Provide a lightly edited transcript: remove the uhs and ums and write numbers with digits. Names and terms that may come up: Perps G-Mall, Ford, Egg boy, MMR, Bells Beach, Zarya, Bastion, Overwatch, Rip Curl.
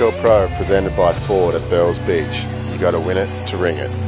Rip Curl Pro presented by Ford at Bells Beach. You got to win it to ring it.